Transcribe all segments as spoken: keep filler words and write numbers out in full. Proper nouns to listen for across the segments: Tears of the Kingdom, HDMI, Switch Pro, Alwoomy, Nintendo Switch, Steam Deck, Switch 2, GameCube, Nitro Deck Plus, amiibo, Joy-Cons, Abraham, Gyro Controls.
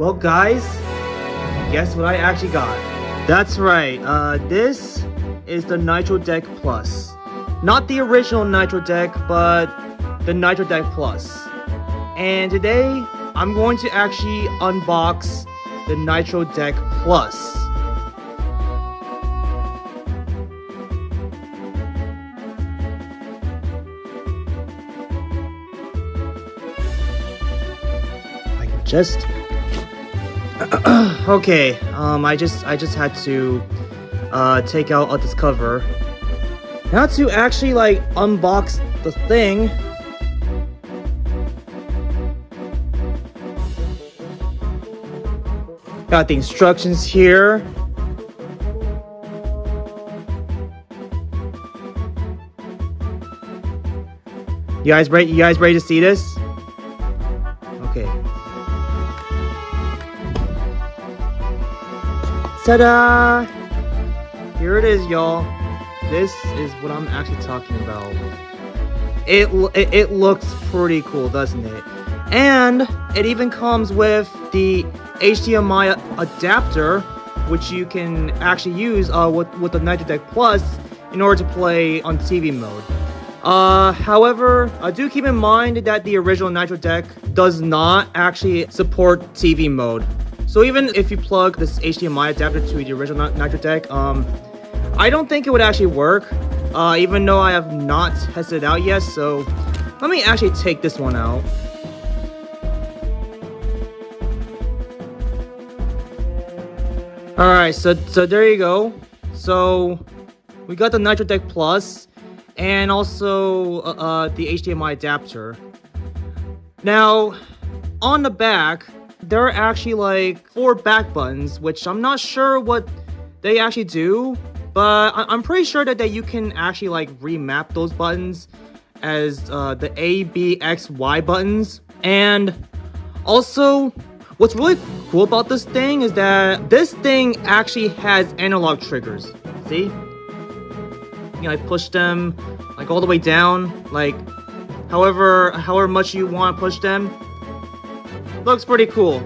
Well guys, guess what I actually got. That's right, uh, this is the Nitro Deck Plus. Not the original Nitro Deck, but the Nitro Deck Plus. And today, I'm going to actually unbox the Nitro Deck Plus. I can just... okay, um, I just I just had to uh, take out uh, this cover. Now to actually like unbox the thing. Got the instructions here. You guys ready? You guys ready to see this? Okay. Ta-da! Here it is, y'all. This is what I'm actually talking about. It, it it looks pretty cool, doesn't it? And it even comes with the H D M I adapter, which you can actually use uh, with with the Nitro Deck Plus in order to play on T V mode. Uh, however, I do keep in mind that the original Nitro Deck does not actually support T V mode. So even if you plug this H D M I adapter to the original Nitro Deck, um, I don't think it would actually work, uh, even though I have not tested it out yet, so let me actually take this one out. Alright, so, so there you go. So we got the Nitro Deck Plus, and also uh, uh, the H D M I adapter. Now, on the back, there are actually like four back buttons, which I'm not sure what they actually do, but I I'm pretty sure that, that you can actually like remap those buttons as uh, the A, B, X, Y buttons. And also, what's really cool about this thing is that this thing actually has analog triggers. See? You know, like push them like all the way down, like however, however much you want to push them. Looks pretty cool.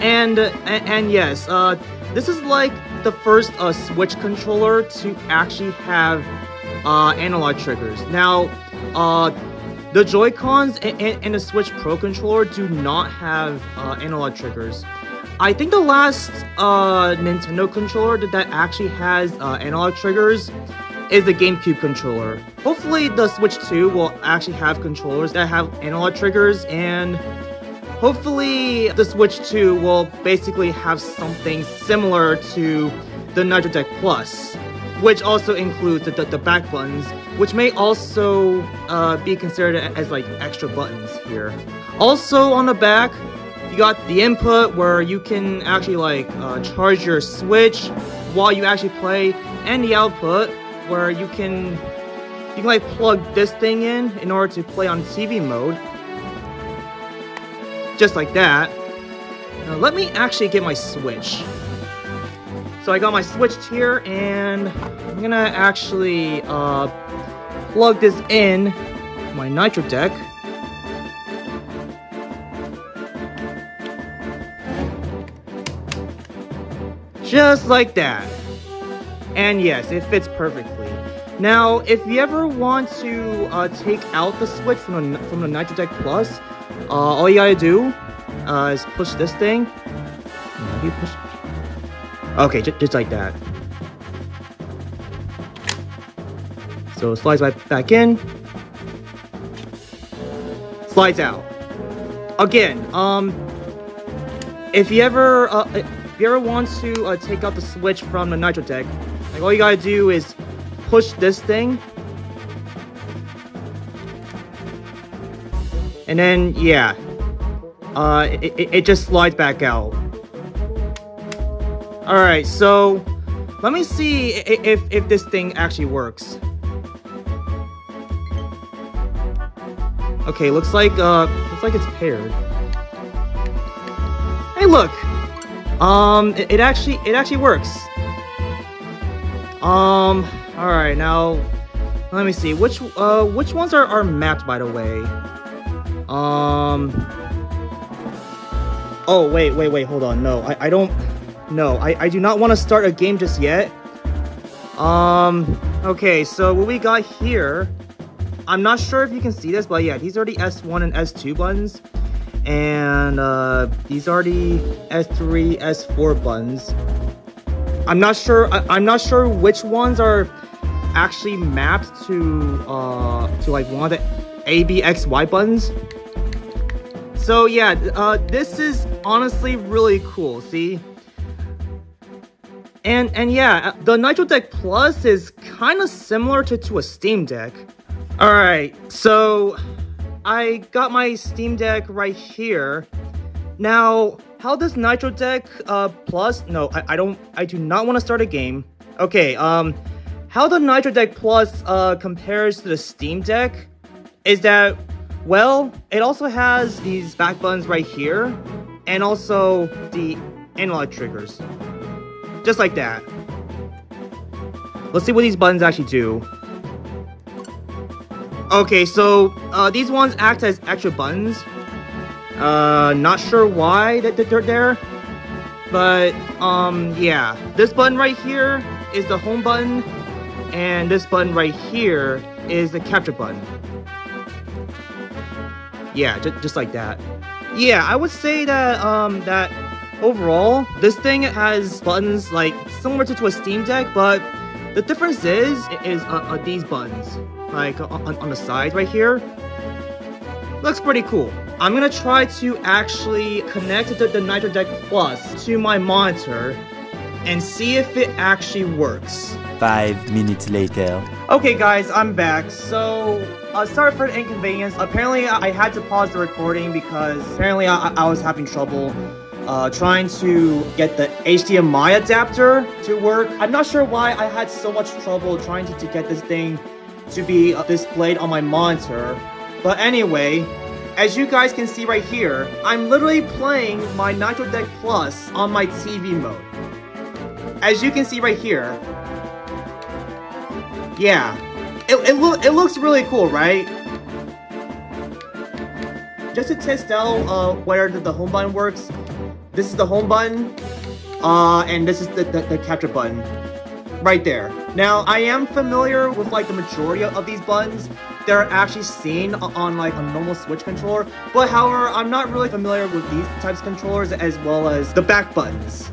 And, uh, and, and yes, uh, this is like the first uh, Switch controller to actually have uh, analog triggers. Now, uh, the Joy-Cons and, and, and the Switch Pro controller do not have uh, analog triggers. I think the last uh, Nintendo controller that actually has uh, analog triggers is the GameCube controller. Hopefully the Switch two will actually have controllers that have analog triggers, and hopefully, the Switch two will basically have something similar to the Nitro Deck Plus, which also includes the, the, the back buttons, which may also uh, be considered as like extra buttons here. Also on the back, you got the input where you can actually like uh, charge your Switch while you actually play, and the output where you can you can like plug this thing in in order to play on T V mode. Just like that. Now let me actually get my Switch. So I got my Switch here, and I'm gonna actually uh, plug this in my Nitro Deck. Just like that. And yes, it fits perfectly. Now, if you ever want to uh, take out the Switch from the, from the Nitro Deck Plus, Uh, all you gotta do uh, is push this thing. You push. Okay, just, just like that. So it slides right back in. Slides out. Again, um, if you ever, uh, if you ever want to uh, take out the Switch from the Nitro Deck, like all you gotta do is push this thing. And then, yeah, uh, it, it, it just slides back out. Alright, so let me see if, if this thing actually works. Okay, looks like, uh, looks like it's paired. Hey, look! Um, it, it actually, it actually works. Um, alright, now, let me see, which, uh, which ones are, are mapped, by the way? Um, Oh, wait, wait, wait, hold on. No, I, I don't... No, I, I do not want to start a game just yet. Um, okay, so what we got here... I'm not sure if you can see this, but yeah, these are the S one and S two buttons. And uh, these are the S three, S four buttons. I'm not sure. I, I'm not sure which ones are actually mapped to uh, to like one of the A, B, X, Y buttons. So yeah, uh, this is honestly really cool. See, and and yeah, the Nitro Deck Plus is kind of similar to to a Steam Deck. All right, so I got my Steam Deck right here. Now, how does Nitro Deck uh, Plus? No, I, I don't. I do not want to start a game. Okay. Um, how the Nitro Deck Plus uh, compares to the Steam Deck is that, well, it also has these back buttons right here, and also the analog triggers, just like that. Let's see what these buttons actually do. Okay, so uh, these ones act as extra buttons. Uh, not sure why that they're there, but um, yeah. This button right here is the home button, and this button right here is the capture button. Yeah, ju just like that. Yeah, I would say that um, that overall, this thing has buttons like similar to, to a Steam Deck, but the difference is is uh, uh, these buttons. Like on, on the side right here. Looks pretty cool. I'm gonna try to actually connect the, the Nitro Deck Plus to my monitor and see if it actually works. Five minutes later. Okay guys, I'm back. So, uh, sorry for the inconvenience. Apparently I had to pause the recording because apparently I, I was having trouble uh, trying to get the H D M I adapter to work. I'm not sure why I had so much trouble trying to, to get this thing to be displayed on my monitor. But anyway, as you guys can see right here, I'm literally playing my Nitro Deck Plus on my T V mode. As you can see right here. Yeah. It, it, lo it looks really cool, right? Just to test out uh, where the home button works, this is the home button, uh, and this is the, the, the capture button. Right there. Now, I am familiar with like the majority of these buttons. They're actually seen on like a normal Switch controller, but however, I'm not really familiar with these types of controllers as well as the back buttons.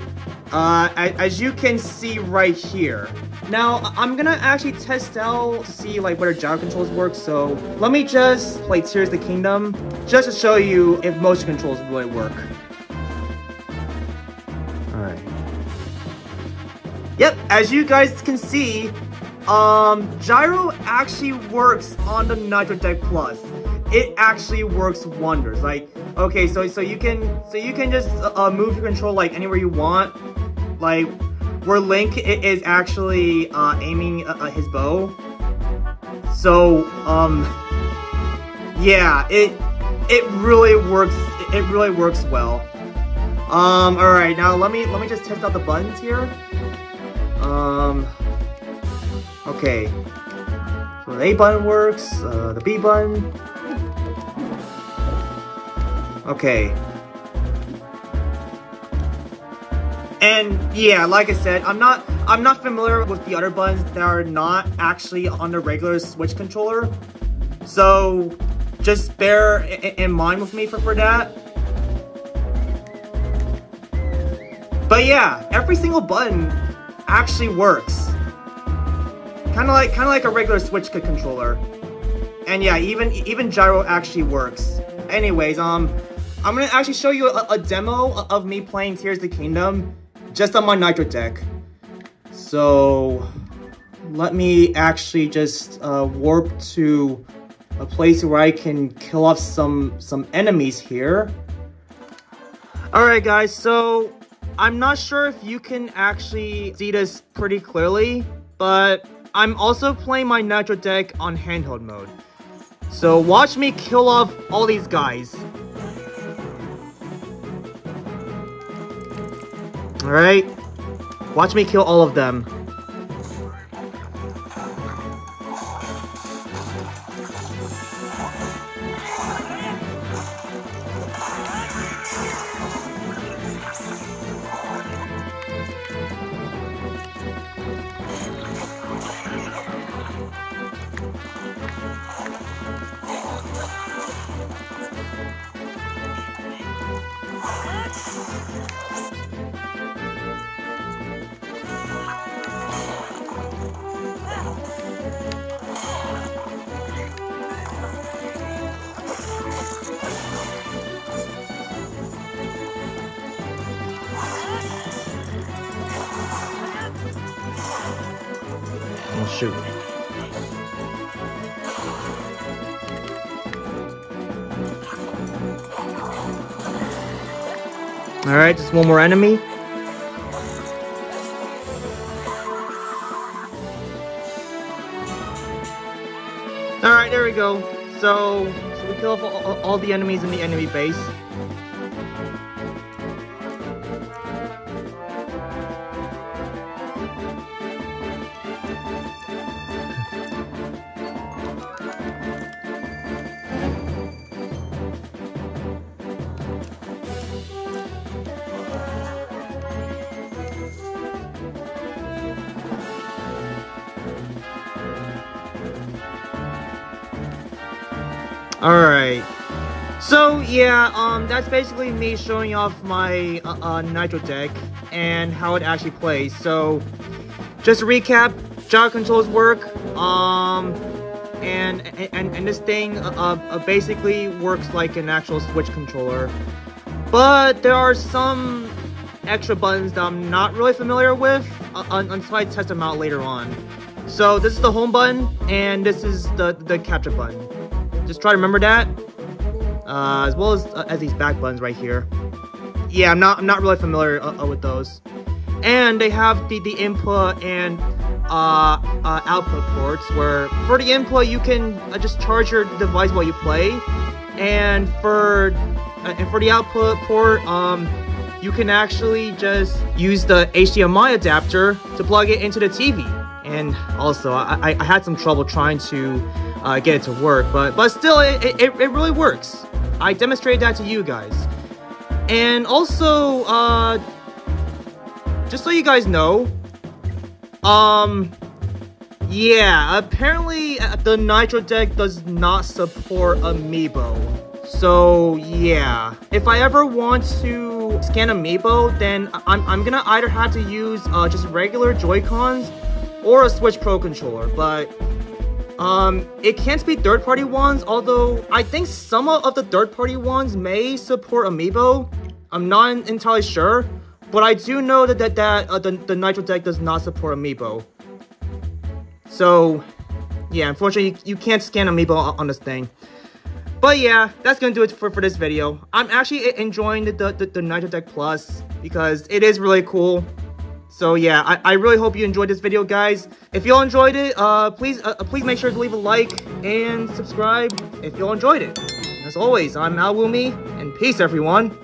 Uh, as you can see right here. Now, I'm gonna actually test out to see like whether gyro controls work, so let me just play Tears of the Kingdom just to show you if motion controls really work. Yep, as you guys can see, um, gyro actually works on the Nitro Deck Plus. It actually works wonders. Like, okay, so so you can so you can just uh, move your control like anywhere you want. Like, where Link is actually uh, aiming uh, his bow. So, um, yeah, it it really works. It really works well. Um, all right, now let me let me just test out the buttons here. Um, okay, so the A button works, uh, the B button, okay, and yeah, like I said, I'm not, I'm not familiar with the other buttons that are not actually on the regular Switch controller, so just bear in mind with me for, for that. But yeah, every single button actually works, kind of like kind of like a regular Switch controller, and yeah, even even gyro actually works. Anyways, um, I'm gonna actually show you a, a demo of me playing Tears of the Kingdom just on my Nitro Deck. So let me actually just uh, warp to a place where I can kill off some some enemies here. All right, guys, so. I'm not sure if you can actually see this pretty clearly, but I'm also playing my Nitro Deck on handheld mode. So watch me kill off all these guys. Alright, watch me kill all of them. Well, shoot. Alright, just one more enemy. Alright, there we go. So, so we kill off all, all the enemies in the enemy base. Alright, so yeah, um, that's basically me showing off my uh, uh, Nitro Deck and how it actually plays. So, just to recap, gyro controls work, um, and, and, and this thing uh, uh, basically works like an actual Switch controller. But there are some extra buttons that I'm not really familiar with uh, until I test them out later on. So this is the home button, and this is the, the capture button. Just try to remember that, uh, as well as uh, as these back buttons right here. Yeah, I'm not I'm not really familiar uh, uh, with those. And they have the the input and uh, uh, output ports. Where for the input, you can uh, just charge your device while you play, and for uh, and for the output port, um, you can actually just use the H D M I adapter to plug it into the T V. And also, I, I had some trouble trying to uh, get it to work, but but still, it, it, it really works. I demonstrated that to you guys. And also, uh, just so you guys know, um, yeah, apparently the Nitro Deck does not support amiibo. So yeah, if I ever want to scan amiibo, then I'm, I'm gonna either have to use uh, just regular Joy-Cons or a Switch Pro controller, but um, it can't be third-party ones, although I think some of the third-party ones may support amiibo. I'm not entirely sure, but I do know that that, that uh, the, the Nitro Deck does not support amiibo. So yeah, unfortunately you, you can't scan amiibo on this thing. But yeah, that's gonna do it for, for this video. I'm actually enjoying the, the, the Nitro Deck Plus because it is really cool. So yeah, I, I really hope you enjoyed this video, guys. If y'all enjoyed it, uh, please uh, please make sure to leave a like and subscribe if y'all enjoyed it. And as always, I'm Alwoomy, and peace, everyone.